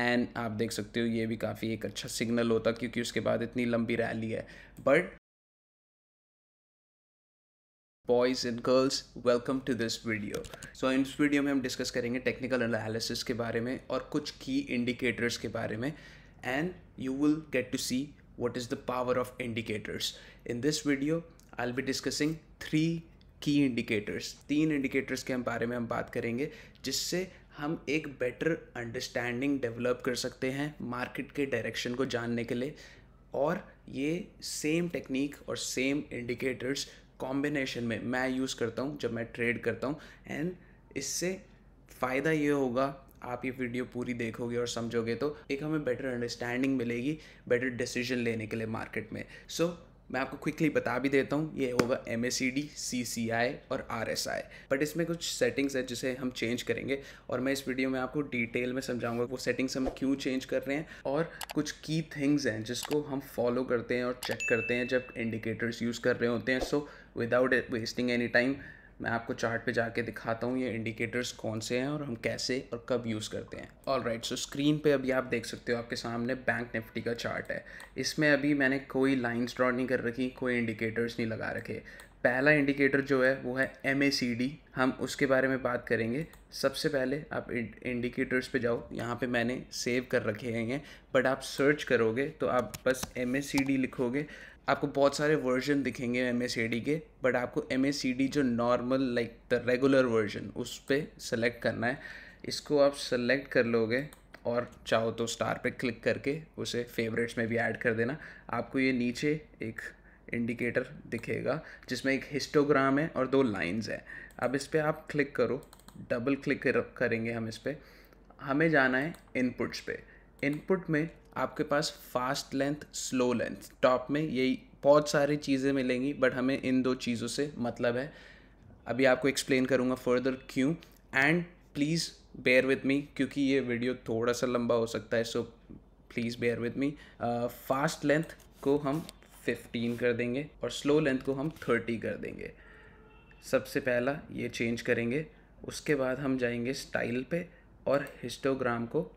And आप देख सकते हो ये भी काफ़ी एक अच्छा सिग्नल होता क्योंकि उसके बाद इतनी लंबी रैली है। But boys and girls, welcome to this video. So in इस वीडियो में हम डिस्कस करेंगे टेक्निकल एनालिसिस के बारे में और कुछ की इंडिकेटर्स के बारे में, and you will get to see what is the power of indicators. In this video I'll be discussing three key indicators, तीन indicators के बारे में हम बात करेंगे जिससे हम एक better understanding develop कर सकते हैं market के direction को जानने के लिए, और ये same technique और same indicators combination में मैं use करता हूँ जब मैं trade करता हूँ। and इससे फ़ायदा ये होगा, आप ये वीडियो पूरी देखोगे और समझोगे तो एक हमें बेटर अंडरस्टैंडिंग मिलेगी बेटर डिसीजन लेने के लिए मार्केट में। सो मैं आपको क्विकली बता भी देता हूँ, ये होगा MACD, CCI और RSI, बट इसमें कुछ सेटिंग्स है जिसे हम चेंज करेंगे और मैं इस वीडियो में आपको डिटेल में समझाऊंगा वो सेटिंग्स हम क्यों चेंज कर रहे हैं और कुछ की थिंग्स हैं जिसको हम फॉलो करते हैं और चेक करते हैं जब इंडिकेटर्स यूज़ कर रहे होते हैं। So without wasting any time मैं आपको चार्ट पे जाके दिखाता हूँ ये इंडिकेटर्स कौन से हैं और हम कैसे और कब यूज़ करते हैं। ऑलराइट, सो स्क्रीन पे अभी आप देख सकते हो आपके सामने बैंक निफ्टी का चार्ट है। इसमें अभी मैंने कोई लाइंस ड्रॉ नहीं कर रखी, कोई इंडिकेटर्स नहीं लगा रखे। पहला इंडिकेटर जो है वो है MACD, हम उसके बारे में बात करेंगे। सबसे पहले आप इंडिकेटर्स पे जाओ, यहाँ पे मैंने सेव कर रखे हैं, बट आप सर्च करोगे तो आप बस MACD लिखोगे, आपको बहुत सारे वर्जन दिखेंगे MACD के, बट आपको MACD जो normal like the regular version उस पर सेलेक्ट करना है। इसको आप सेलेक्ट कर लोगे और चाहो तो स्टार पे क्लिक करके उसे फेवरेट्स में भी ऐड कर देना। आपको ये नीचे एक इंडिकेटर दिखेगा जिसमें एक हिस्टोग्राम है और दो लाइंस है। अब इस पर आप क्लिक करो, डबल क्लिक करेंगे हम इस पर। हमें जाना है इनपुट्स पे। इनपुट में आपके पास fast length slow length, top में यही बहुत सारी चीज़ें मिलेंगी, बट हमें इन दो चीज़ों से मतलब है। अभी आपको एक्सप्लेन करूँगा फर्दर क्यों, and please bear with me क्योंकि ये वीडियो थोड़ा सा लंबा हो सकता है। So please bear with me. Fast length को हम 15 कर देंगे और स्लो लेंथ को हम 30 कर देंगे। सबसे पहला ये चेंज करेंगे, उसके बाद हम जाएंगे स्टाइल पे और हिस्टोग्राम को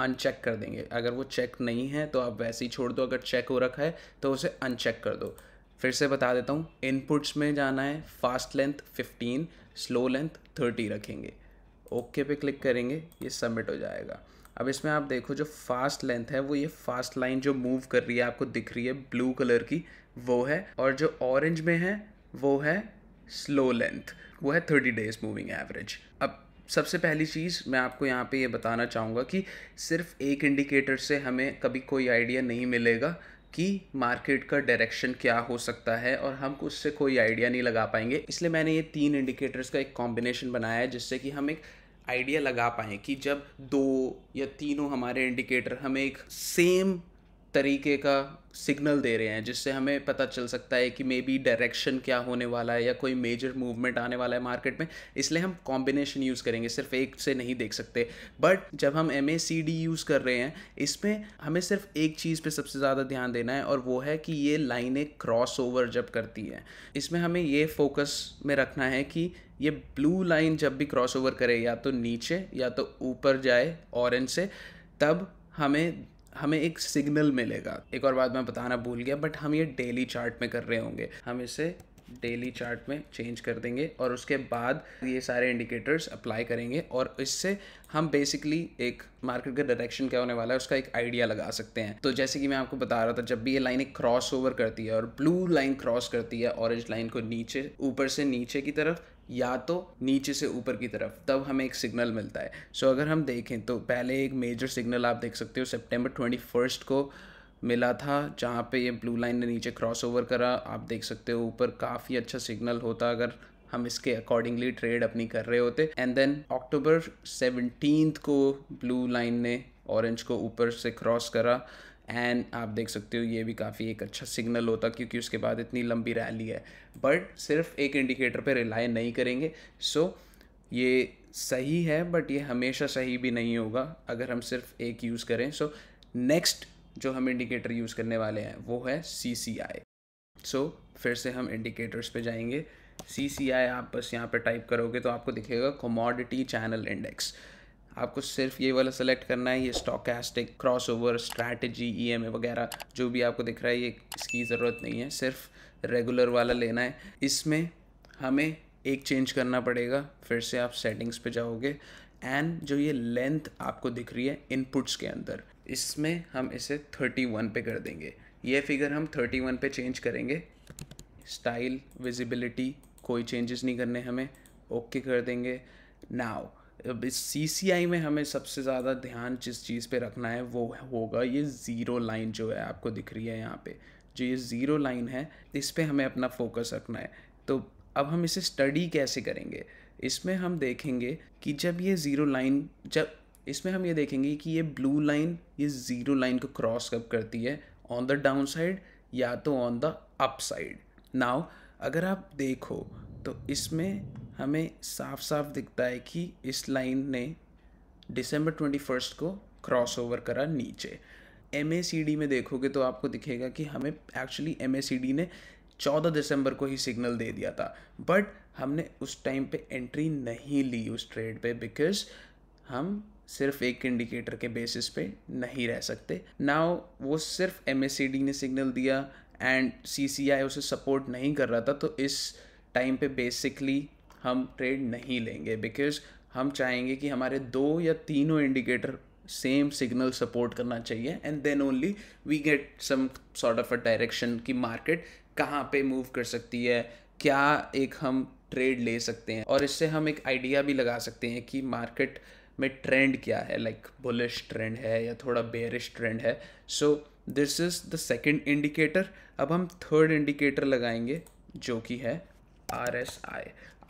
अनचेक कर देंगे। अगर वो चेक नहीं है तो आप वैसे ही छोड़ दो, अगर चेक हो रखा है तो उसे अनचेक कर दो। फिर से बता देता हूँ, इनपुट्स में जाना है, फास्ट लेंथ 15, स्लो लेंथ 30 रखेंगे, ओके पे क्लिक करेंगे, ये सबमिट हो जाएगा। अब इसमें आप देखो जो फास्ट लेंथ है वो ये फास्ट लाइन जो मूव कर रही है आपको दिख रही है ब्लू कलर की, वो है, और जो ऑरेंज में है वो है स्लो लेंथ, वो है 30 डेज मूविंग एवरेज। अब सबसे पहली चीज़ मैं आपको यहाँ पे ये बताना चाहूँगा कि सिर्फ एक इंडिकेटर से हमें कभी कोई आइडिया नहीं मिलेगा कि मार्केट का डायरेक्शन क्या हो सकता है, और हम उससे कोई आइडिया नहीं लगा पाएंगे। इसलिए मैंने ये तीन इंडिकेटर्स का एक कॉम्बिनेशन बनाया है जिससे कि हम एक आइडिया लगा पाएँ कि जब दो या तीनों हमारे इंडिकेटर हमें एक सेम तरीके का सिग्नल दे रहे हैं जिससे हमें पता चल सकता है कि मे बी डायरेक्शन क्या होने वाला है या कोई मेजर मूवमेंट आने वाला है मार्केट में। इसलिए हम कॉम्बिनेशन यूज़ करेंगे, सिर्फ एक से नहीं देख सकते। बट जब हम MACD यूज़ कर रहे हैं इसमें हमें सिर्फ एक चीज़ पे सबसे ज़्यादा ध्यान देना है, और वो है कि ये लाइनें क्रॉस ओवर जब करती हैं, इसमें हमें ये फोकस में रखना है कि ये ब्लू लाइन जब भी क्रॉस ओवर करे या तो नीचे या तो ऊपर जाए ऑरेंज से, तब हमें एक सिग्नल मिलेगा। एक और बात मैं बताना भूल गया, बट हम ये डेली चार्ट में कर रहे होंगे, हम इसे डेली चार्ट में चेंज कर देंगे और उसके बाद ये सारे इंडिकेटर्स अप्लाई करेंगे, और इससे हम बेसिकली एक मार्केट का डायरेक्शन क्या होने वाला है उसका एक आइडिया लगा सकते हैं। तो जैसे कि मैं आपको बता रहा था, जब भी ये लाइन एक क्रॉस ओवर करती है और ब्लू लाइन क्रॉस करती है ऑरेंज लाइन को नीचे, ऊपर से नीचे की तरफ या तो नीचे से ऊपर की तरफ, तब हमें एक सिग्नल मिलता है। सो अगर हम देखें तो पहले एक मेजर सिग्नल आप देख सकते हो सितंबर 21 को मिला था, जहाँ पे ये ब्लू लाइन ने नीचे क्रॉस ओवर करा। आप देख सकते हो ऊपर काफ़ी अच्छा सिग्नल होता अगर हम इसके अकॉर्डिंगली ट्रेड अपनी कर रहे होते। एंड देन अक्टूबर 17 को ब्लू लाइन ने ऑरेंज को ऊपर से क्रॉस करा, एंड आप देख सकते हो ये भी काफ़ी एक अच्छा सिग्नल होता क्योंकि उसके बाद इतनी लंबी रैली है। बट सिर्फ एक इंडिकेटर पे रिलाई नहीं करेंगे। सो ये सही है बट ये हमेशा सही भी नहीं होगा अगर हम सिर्फ एक यूज़ करें। सो नेक्स्ट जो हम इंडिकेटर यूज़ करने वाले हैं वो है CCI। सो फिर से हम इंडिकेटर्स पे जाएंगे। CCI आप बस यहाँ पे टाइप करोगे तो आपको दिखेगा कमोडिटी चैनल इंडेक्स। आपको सिर्फ ये वाला सेलेक्ट करना है, ये स्टॉकास्टिक, क्रॉसओवर, स्ट्रैटेजी, ईएमए वगैरह जो भी आपको दिख रहा है ये इसकी ज़रूरत नहीं है, सिर्फ रेगुलर वाला लेना है। इसमें हमें एक चेंज करना पड़ेगा, फिर से आप सेटिंग्स पे जाओगे एंड जो ये लेंथ आपको दिख रही है इनपुट्स के अंदर, इसमें हम इसे 31 पे कर देंगे। ये फिगर हम 31 पे चेंज करेंगे। स्टाइल, विजिबिलिटी कोई चेंजेस नहीं करने हमें, ओके कर देंगे। नाउ अब इस CCI में हमें सबसे ज़्यादा ध्यान जिस चीज़ पे रखना है वो होगा ये ज़ीरो लाइन जो है आपको दिख रही है यहाँ पे, जो ये ज़ीरो लाइन है इस पे हमें अपना फोकस रखना है। तो अब हम इसे स्टडी कैसे करेंगे, इसमें हम देखेंगे कि जब ये ज़ीरो लाइन, जब इसमें हम ये देखेंगे कि ये ब्लू लाइन ये ज़ीरो लाइन को क्रॉस कब करती है, ऑन द डाउन साइड या तो on the up side. Now अगर आप देखो तो इसमें हमें साफ साफ दिखता है कि इस लाइन ने दिसंबर 21 को क्रॉस ओवर करा नीचे। MACD में देखोगे तो आपको दिखेगा कि हमें एक्चुअली MACD ने 14 दिसंबर को ही सिग्नल दे दिया था, बट हमने उस टाइम पे एंट्री नहीं ली उस ट्रेड पे, बिकॉज हम सिर्फ एक इंडिकेटर के बेसिस पे नहीं रह सकते। नाउ वो सिर्फ MACD ने सिग्नल दिया एंड CCI उसे सपोर्ट नहीं कर रहा था, तो इस टाइम पे बेसिकली हम ट्रेड नहीं लेंगे, बिकॉज हम चाहेंगे कि हमारे दो या तीनों इंडिकेटर सेम सिग्नल सपोर्ट करना चाहिए and then only we get some sort of a direction कि मार्केट कहाँ पे मूव कर सकती है, क्या एक हम ट्रेड ले सकते हैं, और इससे हम एक आइडिया भी लगा सकते हैं कि मार्केट में ट्रेंड क्या है, लाइक बुलिश ट्रेंड है या थोड़ा बेयरिश ट्रेंड है। So this is the second indicator. अब हम थर्ड इंडिकेटर लगाएंगे जो कि है RSI।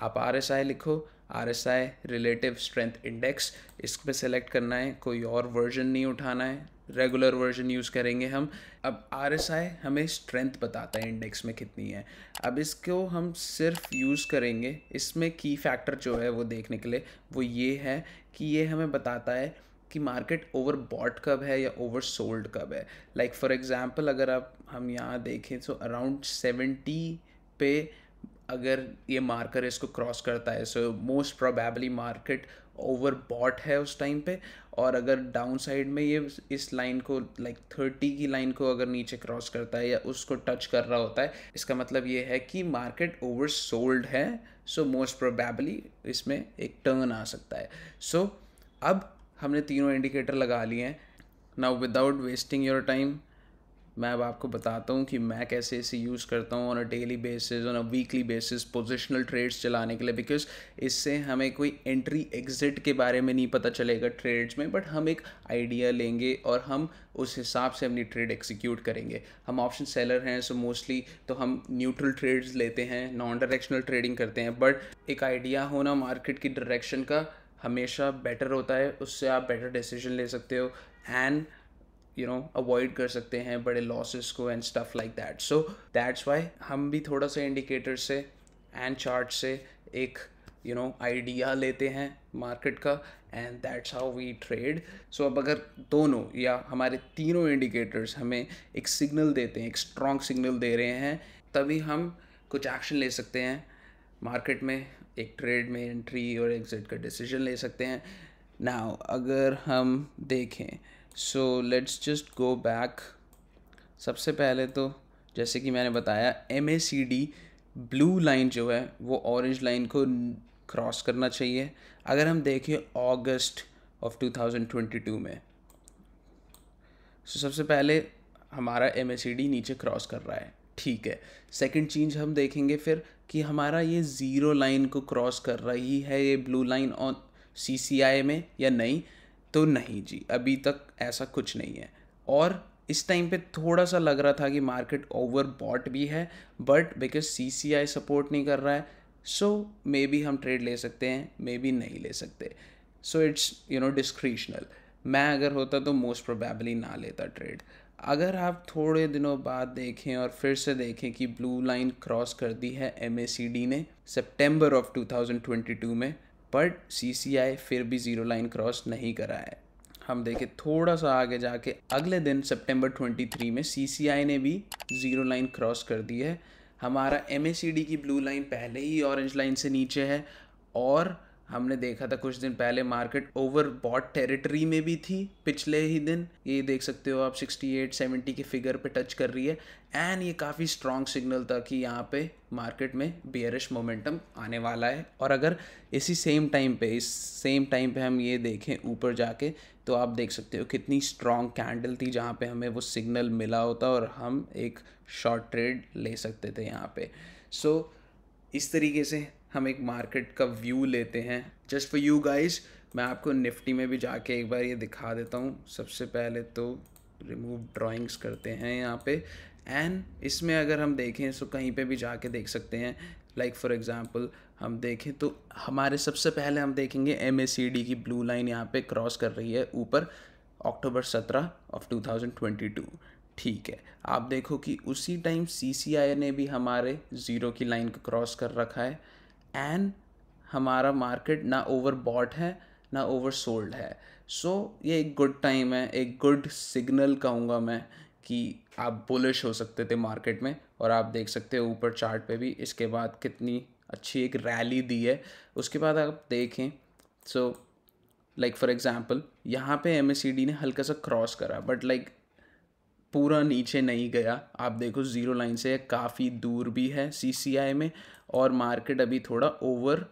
आप RSI लिखो, RSI रिलेटिव स्ट्रेंथ इंडेक्स, इस पर सेलेक्ट करना है, कोई और वर्जन नहीं उठाना है, रेगुलर वर्जन यूज़ करेंगे हम। अब RSI हमें स्ट्रेंथ बताता है इंडेक्स में कितनी है। अब इसको हम सिर्फ यूज़ करेंगे, इसमें की फैक्टर जो है वो देखने के लिए वो ये है कि ये हमें बताता है कि मार्केट ओवर बॉट कब है या ओवर सोल्ड कब है। लाइक फॉर एग्जांपल अगर हम यहाँ देखें तो अराउंड 70 पे अगर ये मार्कर इसको क्रॉस करता है, so most probably market overbought है उस टाइम पे। और अगर डाउन साइड में ये इस लाइन को लाइक 30 की लाइन को अगर नीचे क्रॉस करता है या उसको टच कर रहा होता है, इसका मतलब ये है कि मार्केट ओवर सोल्ड है, सो मोस्ट प्रोबेबली इसमें एक टर्न आ सकता है। सो अब हमने तीनों इंडिकेटर लगा लिए हैं। Now without wasting your time मैं अब आपको बताता हूँ कि मैं कैसे इसे यूज़ करता हूँ on a daily basis, on a weekly basis, positional trades चलाने के लिए, बिकॉज इससे हमें कोई एंट्री एग्जिट के बारे में नहीं पता चलेगा ट्रेड्स में, बट हम एक आइडिया लेंगे और हम उस हिसाब से अपनी ट्रेड एक्सिक्यूट करेंगे। हम ऑप्शन सेलर हैं, सो मोस्टली तो हम न्यूट्रल ट्रेड्स लेते हैं, नॉन डायरेक्शनल ट्रेडिंग करते हैं, बट एक आइडिया होना मार्केट की डायरेक्शन का हमेशा बेटर होता है, उससे आप बेटर डिसीजन ले सकते हो एंड यू नो अवॉइड कर सकते हैं बड़े लॉसेस को and stuff like that. So that's why हम भी थोड़ा सा इंडिकेटर से एंड चार्ट से एक यू नो आइडिया लेते हैं मार्केट का and that's how we trade. So अब अगर दोनों या हमारे तीनों इंडिकेटर्स हमें एक सिग्नल देते हैं, एक स्ट्रॉन्ग सिग्नल दे रहे हैं, तभी हम कुछ एक्शन ले सकते हैं मार्केट में, एक ट्रेड में एंट्री और एग्जिट का डिसीजन ले सकते हैं। नाउ अगर हम देखें so let's just go back. सबसे पहले तो जैसे कि मैंने बताया MACD ब्लू लाइन जो है वो ऑरेंज लाइन को क्रॉस करना चाहिए। अगर हम देखें अगस्त ऑफ 2022 में सबसे पहले हमारा MACD नीचे क्रॉस कर रहा है, ठीक है। सेकंड चीज़ हम देखेंगे फिर कि हमारा ये ज़ीरो लाइन को क्रॉस कर रही है ये ब्लू लाइन ऑन CCI में या नहीं, तो नहीं जी अभी तक ऐसा कुछ नहीं है। और इस टाइम पे थोड़ा सा लग रहा था कि मार्केट ओवर बॉट भी है, बट बिकॉज CCI सपोर्ट नहीं कर रहा है, सो मे बी हम ट्रेड ले सकते हैं, मे बी नहीं ले सकते। So it's you know discretional. मैं अगर होता तो मोस्ट प्रोबेबली ना लेता ट्रेड। अगर आप थोड़े दिनों बाद देखें और फिर से देखें कि ब्लू लाइन क्रॉस कर दी है MACD ने सितंबर ऑफ 2022 में, बट CCI फिर भी ज़ीरो लाइन क्रॉस नहीं करा है। हम देखें थोड़ा सा आगे जाके अगले दिन सितंबर 23 में CCI ने भी ज़ीरो लाइन क्रॉस कर दी है। हमारा MACD की ब्लू लाइन पहले ही ऑरेंज लाइन से नीचे है और हमने देखा था कुछ दिन पहले मार्केट ओवरबॉट टेरिटरी में भी थी पिछले ही दिन, ये देख सकते हो आप 68 70 के फिगर पे टच कर रही है एंड ये काफ़ी स्ट्रॉन्ग सिग्नल था कि यहाँ पे मार्केट में बेयरिश मोमेंटम आने वाला है। और अगर इसी सेम टाइम पे हम ये देखें ऊपर जाके तो आप देख सकते हो कितनी स्ट्रॉन्ग कैंडल थी जहाँ पे हमें वो सिग्नल मिला होता और हम एक शॉर्ट ट्रेड ले सकते थे यहाँ पे। सो इस तरीके से हम एक मार्केट का व्यू लेते हैं। जस्ट फॉर यू गाइज मैं आपको निफ्टी में भी जाके एक बार ये दिखा देता हूँ। सबसे पहले तो रिमूव ड्राइंग्स करते हैं यहाँ पे एंड इसमें अगर हम देखें तो कहीं पे भी जाके देख सकते हैं। लाइक फॉर एग्जांपल हम देखें तो हमारे सबसे पहले हम देखेंगे MACD की ब्लू लाइन यहाँ पे क्रॉस कर रही है ऊपर October 17 of 2022, ठीक है। आप देखो कि उसी टाइम CCI ने भी हमारे ज़ीरो की लाइन को क्रॉस कर रखा है एंड हमारा मार्केट ना ओवरबॉट है ना ओवरसोल्ड है। सो ये एक गुड टाइम है, एक गुड सिग्नल कहूँगा मैं कि आप बुलिश हो सकते थे मार्केट में। और आप देख सकते हो ऊपर चार्ट पे भी इसके बाद कितनी अच्छी एक रैली दी है। उसके बाद आप देखें सो लाइक फॉर एग्जांपल यहाँ पे MACD ने हल्का सा क्रॉस करा बट लाइक पूरा नीचे नहीं गया। आप देखो ज़ीरो लाइन से काफ़ी दूर भी है CCI में और मार्केट अभी थोड़ा ओवर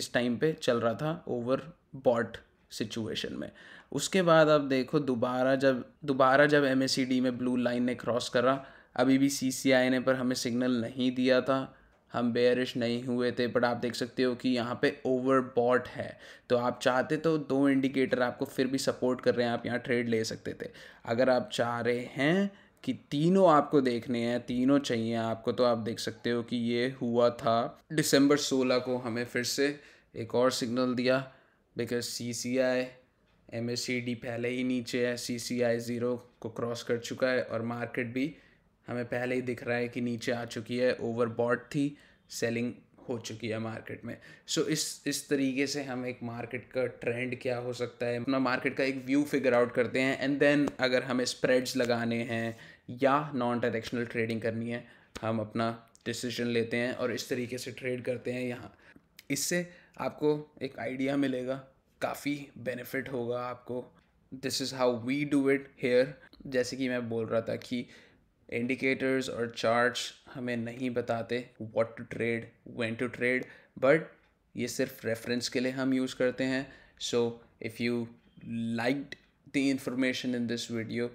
इस टाइम पे चल रहा था ओवर बॉट सिचुएशन में। उसके बाद आप देखो दोबारा जब MACD में ब्लू लाइन ने क्रॉस करा, अभी भी CCI ने पर हमें सिग्नल नहीं दिया था, हम बेयरिश नहीं हुए थे बट आप देख सकते हो कि यहाँ पे ओवरबॉट है। तो आप चाहते तो दो इंडिकेटर आपको फिर भी सपोर्ट कर रहे हैं, आप यहाँ ट्रेड ले सकते थे। अगर आप चाह रहे हैं कि तीनों आपको देखने हैं, तीनों चाहिए आपको, तो आप देख सकते हो कि ये हुआ था December 16 को हमें फिर से एक और सिग्नल दिया बिकॉज CCI MACD पहले ही नीचे है, CCI ज़ीरो को क्रॉस कर चुका है और मार्केट भी हमें पहले ही दिख रहा है कि नीचे आ चुकी है, ओवरबॉट थी, सेलिंग हो चुकी है मार्केट में। सो इस तरीके से हम एक मार्केट का ट्रेंड क्या हो सकता है अपना मार्केट का एक व्यू फिगर आउट करते हैं एंड देन अगर हमें स्प्रेड्स लगाने हैं या नॉन डायरेक्शनल ट्रेडिंग करनी है हम अपना डिसीजन लेते हैं और इस तरीके से ट्रेड करते हैं यहाँ। इससे आपको एक आइडिया मिलेगा, काफ़ी बेनिफिट होगा आपको। This is how we do it here. जैसे कि मैं बोल रहा था कि इंडिकेटर्स और चार्ट्स हमें नहीं बताते what to trade, when to trade, but ये सिर्फ रेफरेंस के लिए हम यूज़ करते हैं। So if you liked the information in this video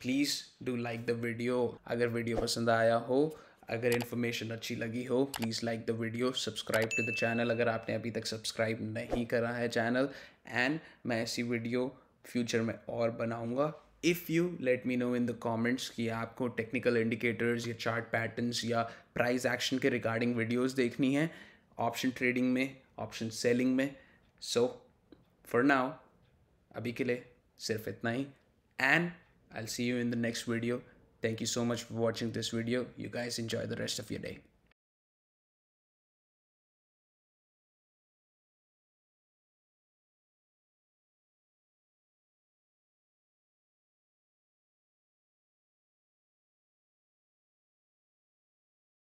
please do like the video. अगर वीडियो पसंद आया हो, अगर इन्फॉर्मेशन अच्छी लगी हो please like the video, subscribe to the channel अगर आपने अभी तक सब्सक्राइब नहीं करा है चैनल। एंड मैं ऐसी वीडियो फ्यूचर में और बनाऊँगा। If you let me know in the comments कि आपको टेक्निकल इंडिकेटर्स या चार्ट पैटर्न्स या प्राइस एक्शन के रिगार्डिंग वीडियोज़ देखनी है ऑप्शन ट्रेडिंग में, ऑप्शन सेलिंग में। सो फॉर नाउ अभी के लिए सिर्फ इतना ही and I will see you in the next video. Thank you so much for watching this video. You guys enjoy the rest of your day.